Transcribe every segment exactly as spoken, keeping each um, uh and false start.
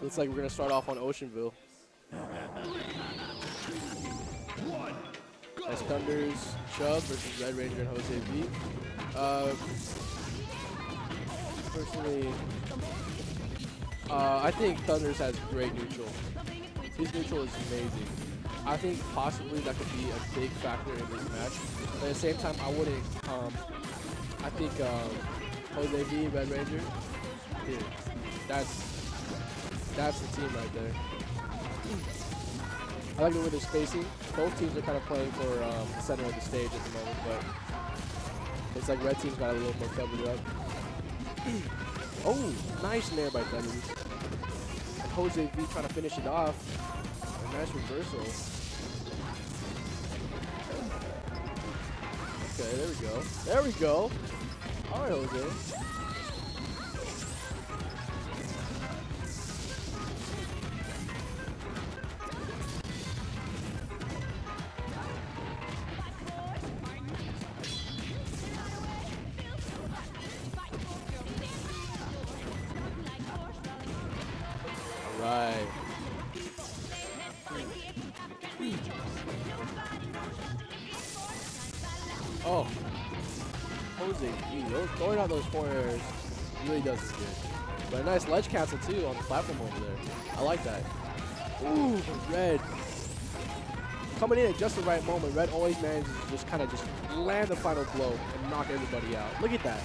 Looks like we're going to start off on Oceanville. That's Thunder's Chubb versus Red Ranger and Jose V. Uh, personally, uh, I think Thunder's has great neutral. His neutral is amazing. I think possibly that could be a big factor in this match. But at the same time, I wouldn't. Um, I think um, Jose V, Red Ranger, dude, that's that's the team right there. I like the way they're spacing. Both teams are kind of playing for um, the center of the stage at the moment, but it's like red team's got a little more coverage up. Oh, nice nair by Thunder. And Jose V trying to finish it off. A nice reversal. Okay, there we go. There we go. All right, Jose. Oh, Jose V, throwing out those four airs really does it good. But a nice ledge cancel too on the platform over there. I like that. Ooh, Red. Coming in at just the right moment, Red always manages to just kind of just land the final blow and knock everybody out. Look at that.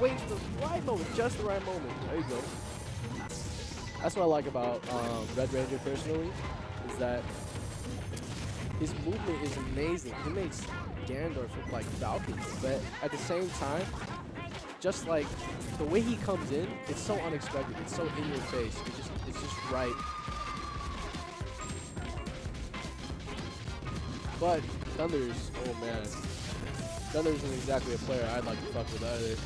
Wait for the right moment, just the right moment. There you go. That's what I like about um, Red Ranger personally, is that his movement is amazing. He makes Ganondorf look like Falcon, but at the same time, just like the way he comes in, it's so unexpected. It's so in your face. It's just, it's just right. But Thunder's, oh man, Thunder isn't exactly a player I'd like to fuck with either.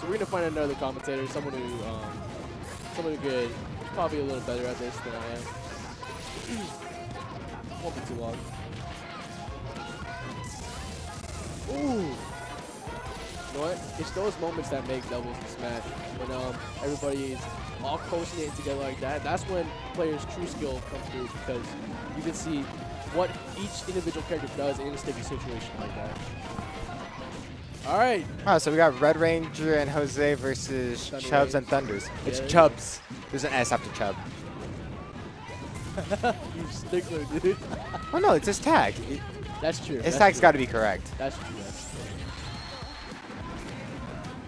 So we're gonna find another commentator, someone who, um, someone who could probably a little better at this than I am. Won't be too long. Ooh! You know what? It's those moments that make doubles in Smash. When um, everybody is all coasting it together like that, that's when players' true skill comes through, because you can see what each individual character does in a sticky situation like that. All right. Oh, so we got Red Ranger and Jose versus Thunder Chubbs Rays. and Thunders. It's yeah. Chubbs. There's an S after Chubb. You stickler, dude. Oh, no, it's his tag. It, that's true. His that's tag's got to be correct. That's true. That's true.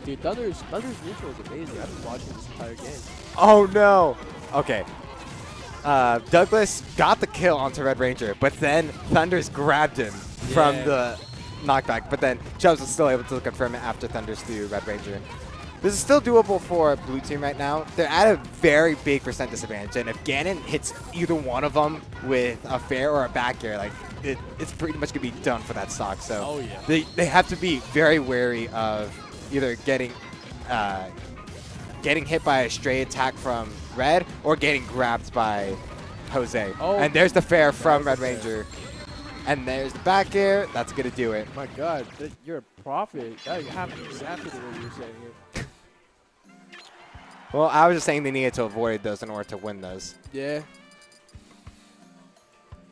Dude, Thunder's, Thunder's neutral is amazing. I've been watching this entire game. Oh, no. Okay. Uh, Douglas got the kill onto Red Ranger, but then Thunders grabbed him yeah. from the knockback, but then Chubbs was still able to confirm it after Thunders through Red Ranger. This is still doable for Blue Team right now. They're at a very big percent disadvantage, and if Ganon hits either one of them with a fair or a back air, like it, it's pretty much gonna be done for that stock. So oh, yeah. they they have to be very wary of either getting uh, getting hit by a stray attack from Red or getting grabbed by Jose. Oh, and there's the fair from Red Ranger. Fair. And there's the back air. That's going to do it. My God, you're a prophet. That happened exactly what you're saying here. Well, I was just saying they needed to avoid those in order to win those. Yeah.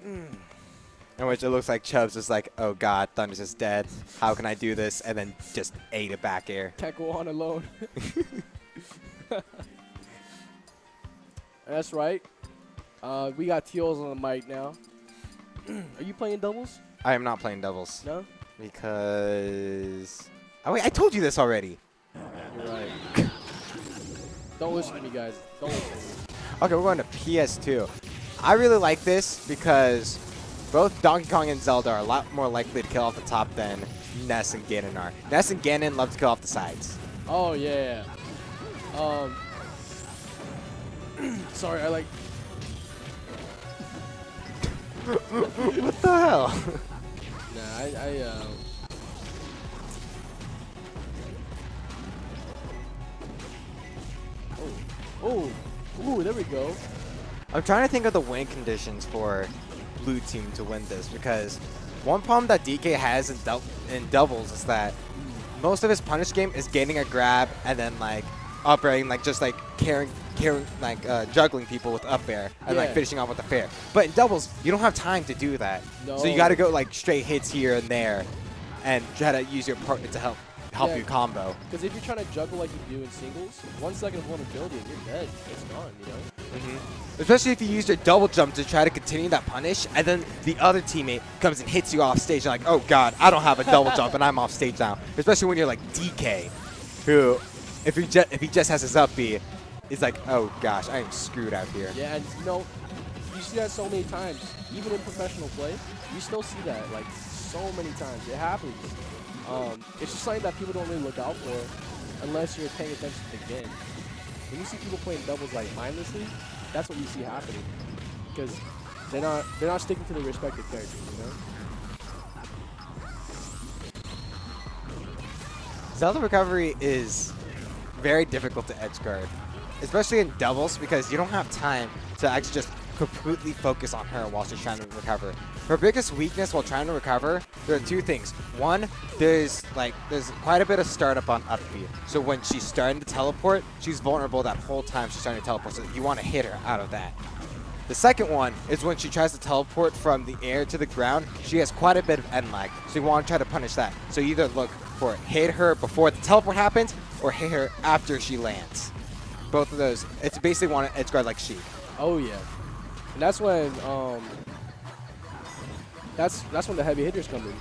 Mm. In which it looks like Chubbs is like, oh, God, Thunder's is dead. How can I do this? And then just ate a back air. Can't go on alone. That's right. Uh, we got Teals on the mic now. Are you playing doubles? I am not playing doubles. No? Because... Oh, wait, I told you this already. You're right. Don't listen to me, guys. Don't listen to me. Okay, we're going to P S two. I really like this because both Donkey Kong and Zelda are a lot more likely to kill off the top than Ness and Ganon are. Ness and Ganon love to kill off the sides. Oh, yeah. Um. Sorry, I like... What the hell? Nah, I, I um... Uh... Oh. Oh, ooh, there we go. I'm trying to think of the win conditions for blue team to win this, because one problem that D K has in, do in doubles is that most of his punish game is gaining a grab and then like up airing, like just like carrying, carrying like uh, juggling people with up air and yeah. like finishing off with a fair. But in doubles, you don't have time to do that, no. so you got to go like straight hits here and there, and try to use your partner to help help yeah. you combo. Because if you're trying to juggle like you do in singles, one second of vulnerability and you're dead. It's gone, you know. Mm-hmm. Especially if you use your double jump to try to continue that punish, and then the other teammate comes and hits you off stage. You're like, oh god, I don't have a double jump, and I'm off stage now. Especially when you're like D K, who, if he just if he just has his up B, it's like, oh gosh, I am screwed out here. Yeah, and you know, you see that so many times, even in professional play, you still see that like so many times. It happens. Um, it's just something that people don't really look out for unless you're paying attention to the game. When you see people playing doubles like mindlessly, that's what you see happening, because they're not they're not sticking to their respective characters, you know. Zelda recovery is very difficult to edge guard, especially in doubles, because you don't have time to actually just completely focus on her while she's trying to recover. Her biggest weakness while trying to recover, there are two things. One, there's like there's quite a bit of startup on upbeat. So when she's starting to teleport, she's vulnerable that whole time she's starting to teleport. So you want to hit her out of that. The second one is when she tries to teleport from the air to the ground, she has quite a bit of end lag. So you want to try to punish that. So you either look for it, hit her before the teleport happens, or hit her after she lands. Both of those, it's basically want to edge guard like she. Oh yeah. And that's when um, that's that's when the heavy hitters come in.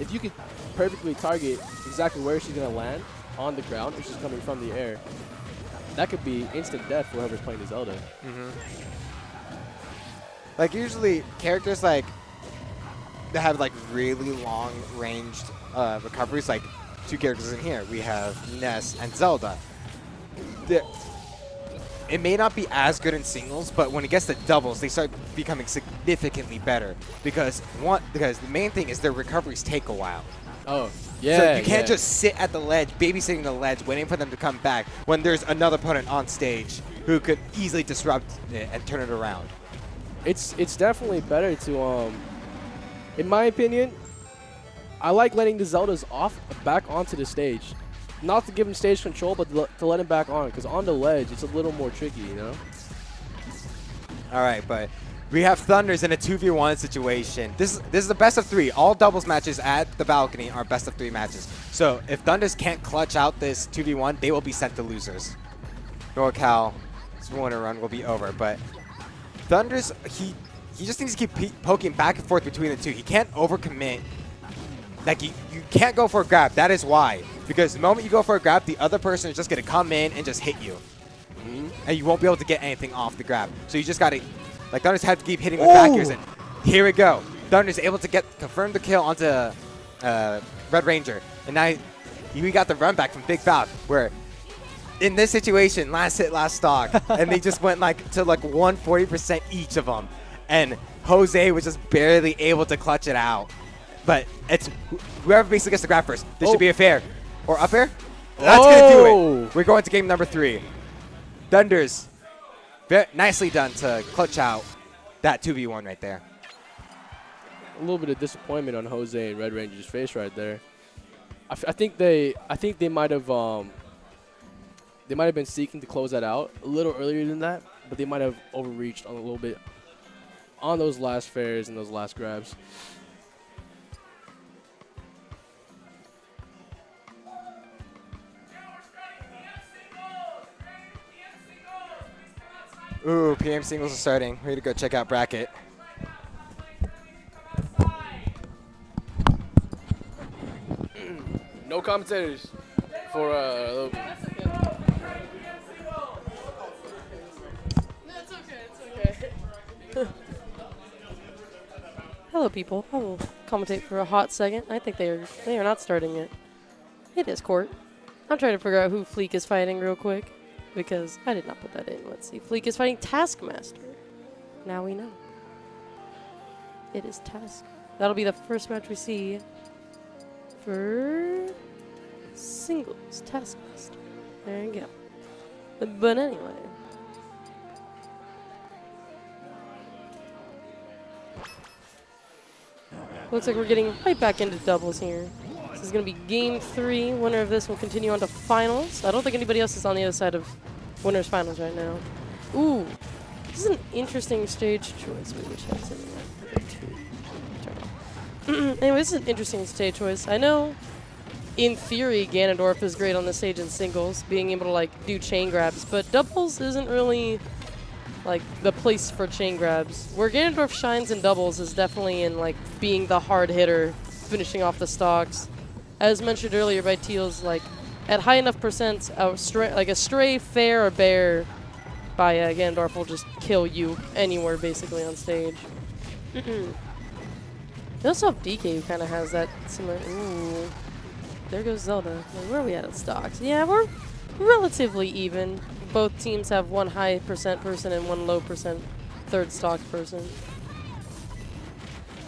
If you could perfectly target exactly where she's gonna land on the ground, if she's coming from the air, that could be instant death for whoever's playing the Zelda. Mm-hmm. Like usually characters like that have like really long ranged uh, recoveries. Like two characters in here, we have Ness and Zelda. They're It may not be as good in singles, but when it gets to doubles, they start becoming significantly better, because one because the main thing is their recoveries take a while. Oh, yeah. So you can't yeah. just sit at the ledge, babysitting the ledge, waiting for them to come back when there's another opponent on stage who could easily disrupt it and turn it around. It's it's definitely better to um in my opinion, I like letting the Zeldas off back onto the stage. Not to give him stage control, but to let him back on, because on the ledge, it's a little more tricky, you know? All right, but we have Thunders in a two v one situation. This is, this is the best of three. All doubles matches at the balcony are best of three matches. So if Thunders can't clutch out this two v one, they will be sent to losers. NorCal's winner run will be over, but Thunders, he, he just needs to keep poking back and forth between the two. He can't overcommit. Like, you, you can't go for a grab. That is why. Because the moment you go for a grab, the other person is just going to come in and just hit you. Mm-hmm. And you won't be able to get anything off the grab. So you just got to, like, Thunder's have to keep hitting with back airs. And here we go. Thunder's able to get, confirm the kill onto uh, Red Ranger. And now we got the run back from Big Fout, where in this situation, last hit, last stock. And they just went, like, to, like, one forty percent each of them. And Jose was just barely able to clutch it out. But it's whoever basically gets the grab first. This oh. should be a fair. Or up air? That's oh. going to do it. We're going to game number three. Thunders. Very nicely done to clutch out that two v one right there. A little bit of disappointment on Jose and Red Ranger's face right there. I, f I think they I think they might have um they might have been seeking to close that out a little earlier than that, but they might have overreached on a little bit on those last fairs and those last grabs. Ooh, P M singles are starting. We're going to go check out bracket. No commentators for uh, a little bit. That's okay. That's okay. It's okay. Hello, people. I will commentate for a hot second. I think they are they are not starting yet. It is court. I'm trying to figure out who Fleek is fighting real quick, because I did not put that in. Let's see. Fleek is fighting Taskmaster. Now we know. It is Task. That'll be the first match we see for singles. Taskmaster. There you go. But, but anyway. Looks like we're getting right back into doubles here. This is going to be game three. Winner of this will continue on to finals. I don't think anybody else is on the other side of winner's finals right now. Ooh. This is an interesting stage choice. Wait, which has it in there? Anyway, this is an interesting stage choice. I know, in theory, Ganondorf is great on the stage in singles, being able to, like, do chain grabs. But doubles isn't really, like, the place for chain grabs. Where Ganondorf shines in doubles is definitely in, like, being the hard hitter, finishing off the stocks. As mentioned earlier by Teals, like, at high enough percents, a stray, like a stray fair or bear by uh, Ganondorf will just kill you anywhere, basically, on stage. Mm-mm. They also have D K, who kind of has that similar... Ooh. There goes Zelda. Like, where are we at in stocks? Yeah, we're relatively even. Both teams have one high percent person and one low percent third stock person.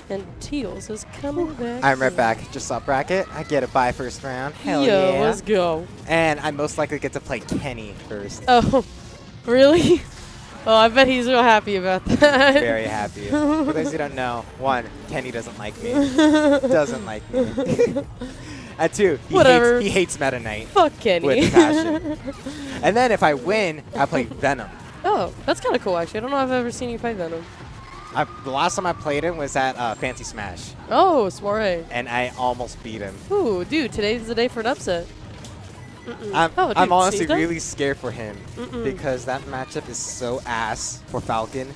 And Teals is coming back. I'm right back. Just saw bracket. I get a bye first round. Hell Yo, yeah. Let's go. And I most likely get to play Kenny first. Oh, really? Oh, I bet he's real happy about that. Very happy. For those who don't know, one, Kenny doesn't like me. Doesn't like me. At two, he hates, he hates Meta Knight. Fuck Kenny. With passion. And then if I win, I play Venom. Oh, that's kind of cool, actually. I don't know if I've ever seen you play Venom. I, the last time I played him was at uh, Fancy Smash. Oh, soiree. And I almost beat him. Ooh, dude, today's the day for an upset. Mm-mm. I'm, oh, dude, I'm honestly really scared for him Mm-mm. because that matchup is so ass for Falcon.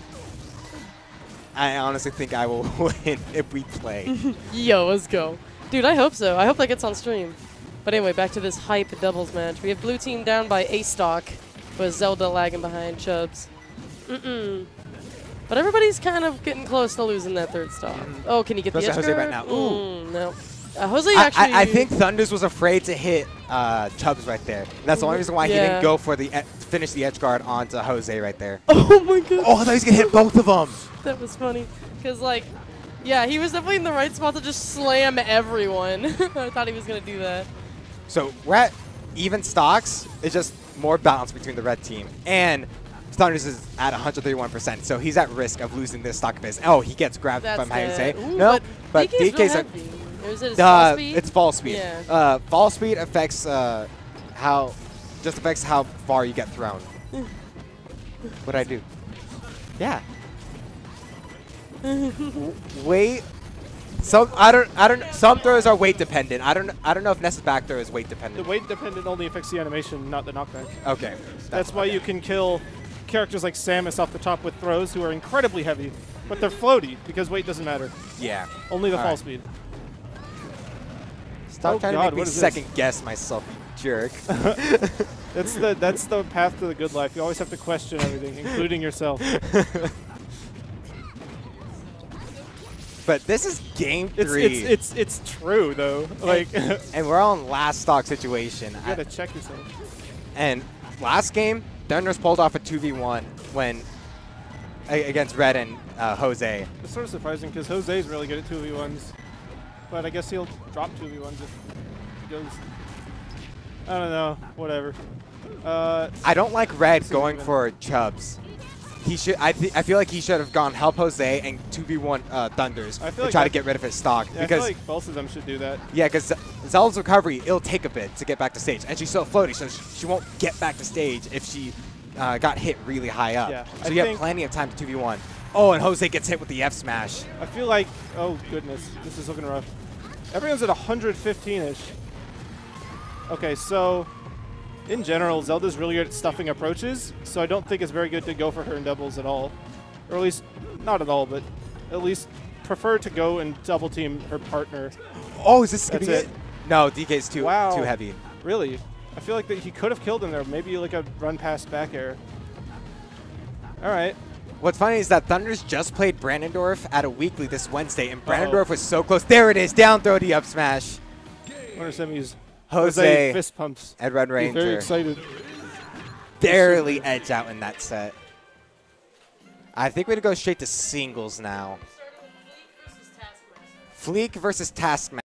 I honestly think I will win if we play. Yo, let's go. Dude, I hope so. I hope that gets on stream. But anyway, back to this hype doubles match. We have blue team down by a stock with Zelda lagging behind Chubbs. Mm-mm. But everybody's kind of getting close to losing that third stock. Oh, can he get That's the edge Jose right now. Ooh. Mm, no. Uh, Jose I, actually... I, I think Thunders was afraid to hit uh, Chubbs right there. And that's the only reason why yeah. he didn't go for the e finish the edge guard onto Jose right there. Oh, my God. Oh, I thought he was going to hit both of them. That was funny. Because, like... Yeah, he was definitely in the right spot to just slam everyone. I thought he was going to do that. So we're at even stocks. It's just more balance between the red team. And Thunders is at one hundred thirty-one percent, so he's at risk of losing this stock of his. Oh, he gets grabbed That's from Jose. No, but, but D K's are... Is it uh, fall speed? It's fall speed. Yeah. Uh, fall speed affects uh, how... Just affects how far you get thrown. What'd I do? Yeah. Weight. Some I don't I don't some throws are weight dependent. I don't I don't know if Ness's back throw is weight dependent. The weight dependent only affects the animation, not the knockback. Okay. That's, That's why okay. you can kill characters like Samus off the top with throws who are incredibly heavy, but they're floaty because weight doesn't matter. Yeah. Only the All fall right. speed. Stop oh trying God, to make me second this? guess myself, you jerk. That's the that's the path to the good life. You always have to question everything, including yourself. But this is game three. It's it's it's, it's true though. Like, and we're all in last stock situation. You gotta I, check yourself. And last game, Thunder's pulled off a two v one when against Red and uh, Jose. It's sort of surprising because Jose's really good at two v ones, but I guess he'll drop two v ones if he goes. I don't know. Whatever. Uh, I don't like Red going even. for Chubbs. He should. I, th I feel like he should have gone help Jose and two v one uh, Thunders to like try to get rid of his stock. Yeah, because I feel like both of them should do that. Yeah, because Zelda's recovery, it'll take a bit to get back to stage. And she's so floaty, so she won't get back to stage if she uh, got hit really high up. Yeah, so I you have plenty of time to two v one. Oh, and Jose gets hit with the F smash. I feel like, oh, goodness. This is looking rough. Everyone's at one fifteen-ish. Okay, so... In general, Zelda's really good at stuffing approaches, so I don't think it's very good to go for her in doubles at all. Or at least, not at all, but at least prefer to go and double team her partner. Oh, is this going to be it? No, D K's too, wow. too heavy. Really? I feel like that he could have killed him there. Maybe like a run past back air. All right. What's funny is that Thunders just played Brandendorf at a weekly this Wednesday, and Brandendorf uh-oh. was so close. There it is. Down throw the up smash. Wonder if somebody's Jose, Jose fist pumps and Red Ranger. He's very excited. Barely edge out in that set. I think we're going to go straight to singles now. Fleek versus Taskmaster. Fleek versus Taskmaster.